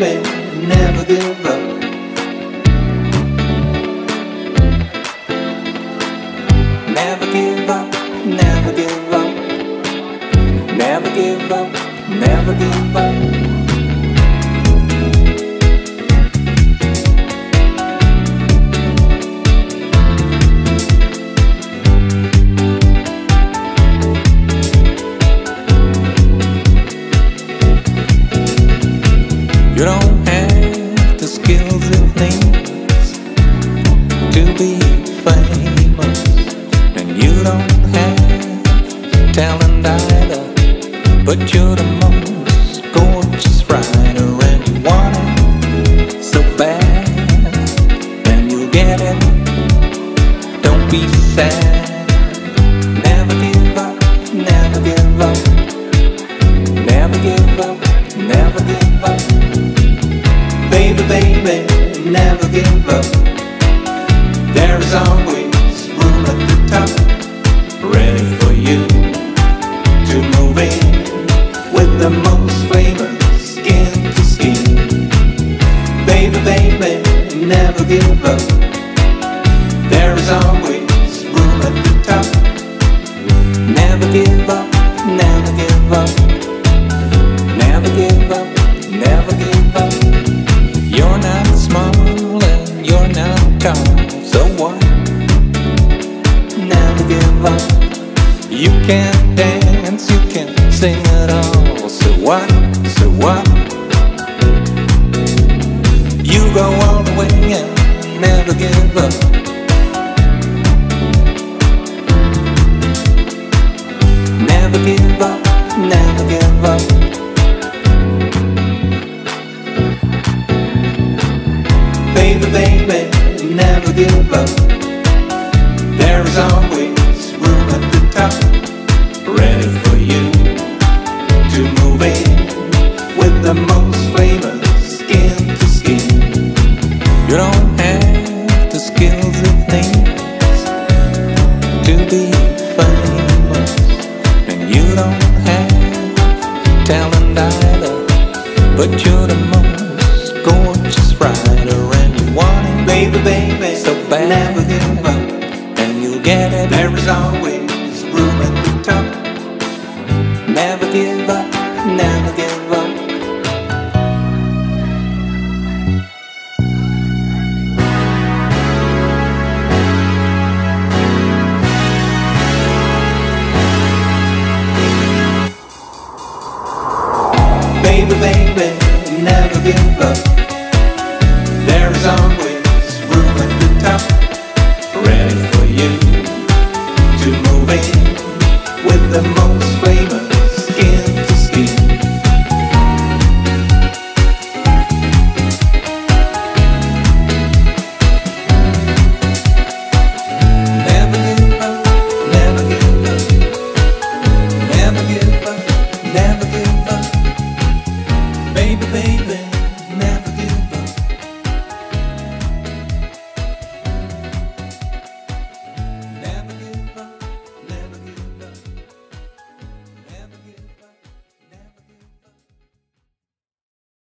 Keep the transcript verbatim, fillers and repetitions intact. baby, never give up. Never give up, never give up. Never give up, never give up. You don't have the skills and things to be famous, and you don't have talent either, but you're the most gorgeous writer, and you want it so bad, and you'll get it. Don't be sad. Never give up, never give up. Never give up, never give up. Baby, baby, never give up. There is always room at the top, ready for you to move in with the most famous skin to skin. Baby, baby, never give up. There is always room at the top. Never give up, never give up. Never give up, never give up. You're not small and you're not tall, so what? Never give up. You can dance, you can sing it all, so what? So what? You go all the way and never give up. Never give up, never give up. Baby, baby, never give up. There is always room at the top, ready for you to move in with the most famous skin to skin. You don't have the skills and things to be famous, and you don't have talent either, but you're the most gorgeous writer. Baby, baby, so bad. Never give up, and you'll get it. There is always room at the top. Never give up, never give up. Baby, baby, never give up.